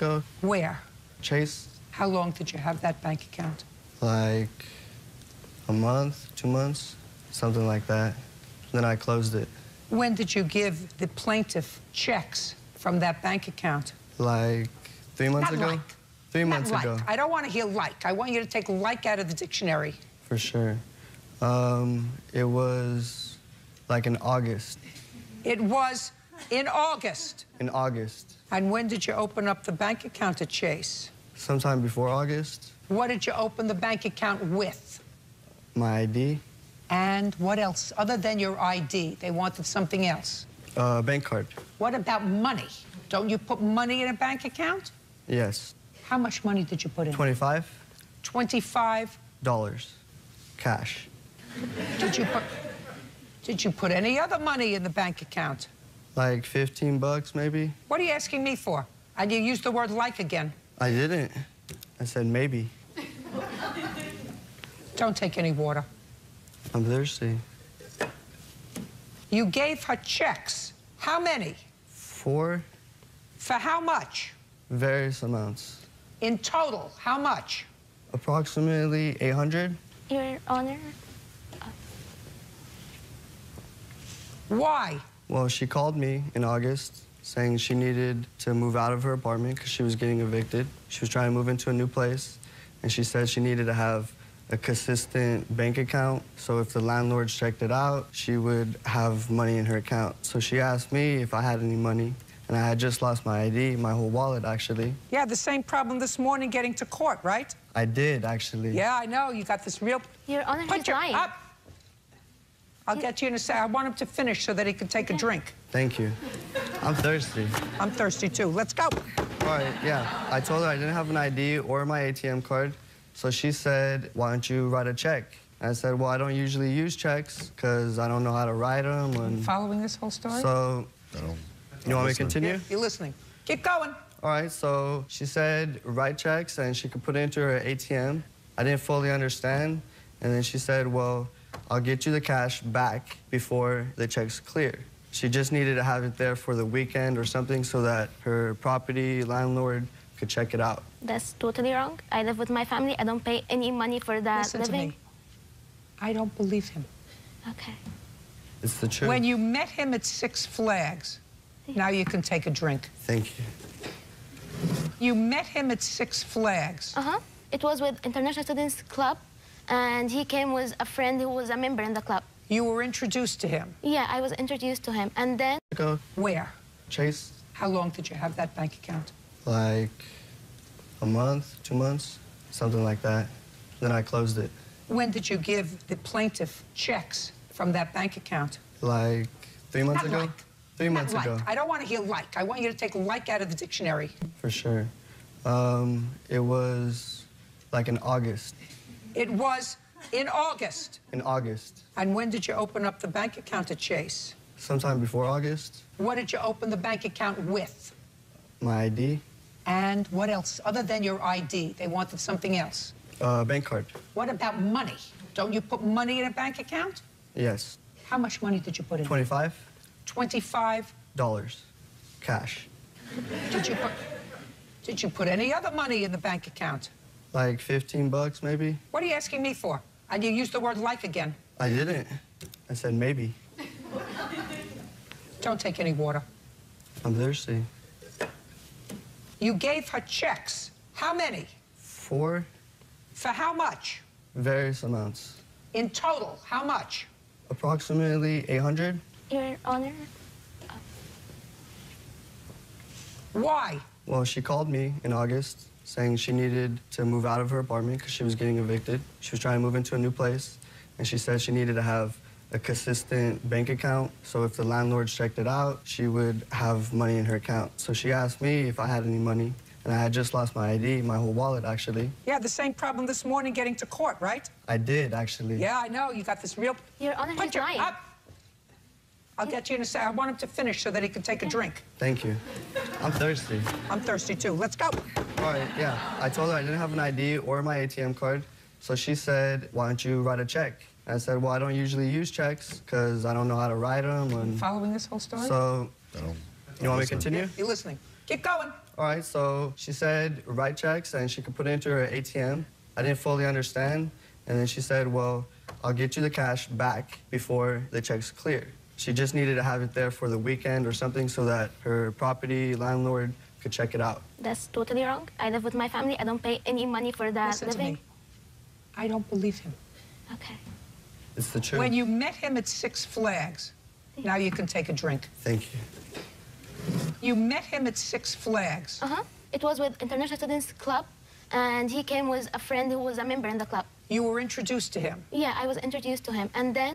ago. Where? Chase. How long did you have that bank account? Like a month, 2 months, something like that. Then I closed it. When did you give the plaintiff checks from that bank account? Like 3 months ago? Like. 3 months ago. I don't want to hear like. I want you to take like out of the dictionary. For sure. It was like in August. It was in August? In August. And when did you open up the bank account at Chase? Sometime before August. What did you open the bank account with? My ID. And what else? Other than your ID, they wanted something else. Bank card. What about money? Don't you put money in a bank account? Yes. How much money did you put in? 25. $25? Cash. Did you put any other money in the bank account? Like 15 bucks, maybe. What are you asking me for? And you used the word like again. I didn't. I said maybe. Don't take any water. I'm thirsty. You gave her checks. How many? 4. For how much? Various amounts. In total, how much? Approximately 800. Your Honor. Why? Well, she called me in August saying she needed to move out of her apartment because she was getting evicted. She was trying to move into a new place, and she said she needed to have a consistent bank account, so if the landlord checked it out, she would have money in her account. So she asked me if I had any money, and I had just lost my ID, my whole wallet, actually. Yeah, the same problem this morning getting to court, right? I did, actually. Yeah, I know. You got this real... Your Honor, he's lying. Up. I'll get to you in a sec. I want him to finish so that he can take a drink. Thank you. I'm thirsty. I'm thirsty, too. Let's go. All right, yeah. I told her I didn't have an ID or my ATM card. So she said, why don't you write a check? I said, well, I don't usually use checks because I don't know how to write them. And following this whole story? So, you want me to continue? Yeah, you're listening. Keep going. All right, so she said, write checks, and she could put it into her ATM. I didn't fully understand. And then she said, well, I'll get you the cash back before the check's clear. She just needed to have it there for the weekend or something so that her property landlord could check it out. That's totally wrong. I live with my family. I don't pay any money for that living. Listen to me. I don't believe him. Okay. It's the truth. When you met him at Six Flags, now you can take a drink. Thank you. You met him at Six Flags. Uh-huh. It was with International Students Club, and he came with a friend who was a member in the club. You were introduced to him? Yeah, I was introduced to him, and then... Where? Chase. How long did you have that bank account? Like a month, 2 months, something like that. Then I closed it. When did you give the plaintiff checks from that bank account? Like 3 months ago? Like. 3 months ago. I don't want to hear like. I want you to take like out of the dictionary. For sure. It was like in August. It was in August? In August. And when did you open up the bank account at Chase? Sometime before August. What did you open the bank account with? My ID. And what else? Other than your ID, they wanted something else. Bank card. What about money? Don't you put money in a bank account? Yes. How much money did you put in? 25. $25? Cash. Did you put any other money in the bank account? Like 15 bucks, maybe. What are you asking me for? And you used the word like again. I didn't. I said maybe. Don't take any water. I'm thirsty. You gave her checks. How many? 4. For how much? Various amounts. In total, how much? Approximately 800. Your Honor. Why? Well, she called me in August saying she needed to move out of her apartment because she was getting evicted. She was trying to move into a new place, and she said she needed to have a consistent bank account, so if the landlord checked it out, she would have money in her account. So she asked me if I had any money, and I had just lost my ID, my whole wallet, actually. Yeah, the same problem this morning getting to court, right? I did, actually. Yeah, I know. You got this real... Your Honor, he's lying. Up. I'll get to you in a sec. I want him to finish so that he can take a drink. Thank you. I'm thirsty. I'm thirsty, too. Let's go. All right, yeah. I told her I didn't have an ID or my ATM card, so she said, why don't you write a check? I said, well, I don't usually use checks because I don't know how to write them. And following this whole story? So, you want me to continue? Yeah, you're listening. Keep going. All right, so she said write checks and she could put it into her ATM. I didn't fully understand. And then she said, well, I'll get you the cash back before the check's clear. She just needed to have it there for the weekend or something so that her property landlord could check it out. That's totally wrong. I live with my family. I don't pay any money for that living. Listen to me. I don't believe him. Okay. It's the truth. When you met him at Six Flags, now you can take a drink. Thank you. You met him at Six Flags. Uh-huh. It was with International Students Club, and he came with a friend who was a member in the club. You were introduced to him? Yeah, I was introduced to him, and then